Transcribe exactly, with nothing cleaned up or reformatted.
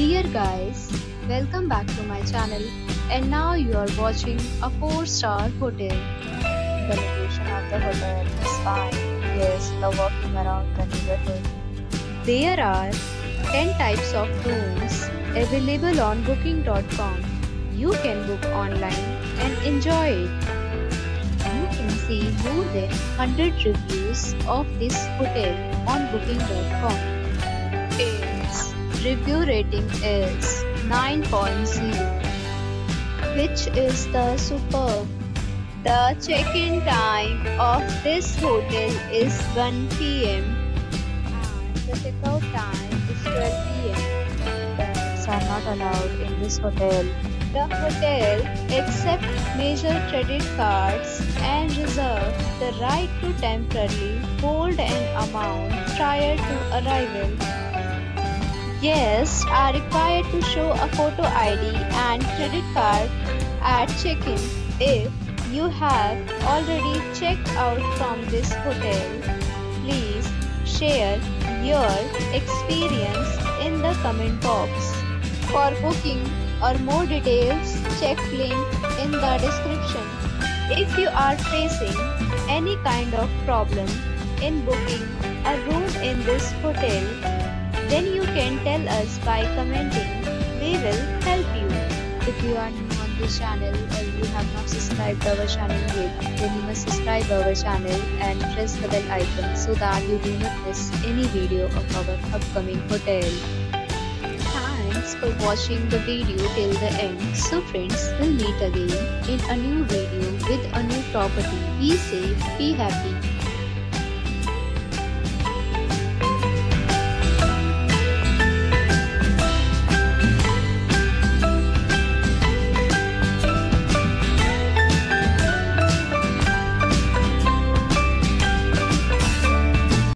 Dear guys, welcome back to my channel, and now you are watching a four star hotel. The location of the hotel is fine. Yes, the walking around the neighborhood. There are ten types of rooms available on booking dot com. You can book online and enjoy it. You can see more than one hundred reviews of this hotel on booking dot com. Its review rating is nine point zero, which is the superb. The check-in time of this hotel is one P M and the check-out time is twelve P M Pets are not allowed in this hotel. The hotel accepts major credit cards and reserves the right to temporarily hold an amount prior to arrival. Guests are required to show a photo I D and credit card at check-in. If you have already checked out from this hotel, please share your experience in the comment box. For booking or more details, check link in the description. If you are facing any kind of problem in booking a room in this hotel, then you can tell us by commenting. We will help you. If you are new on this channel or you have not subscribed our channel yet, then you must subscribe our channel and press the bell icon so that you do not miss any video of our upcoming hotel. Thanks for watching the video till the end. So friends, we'll meet again in a new video with a new property. Be safe, be happy.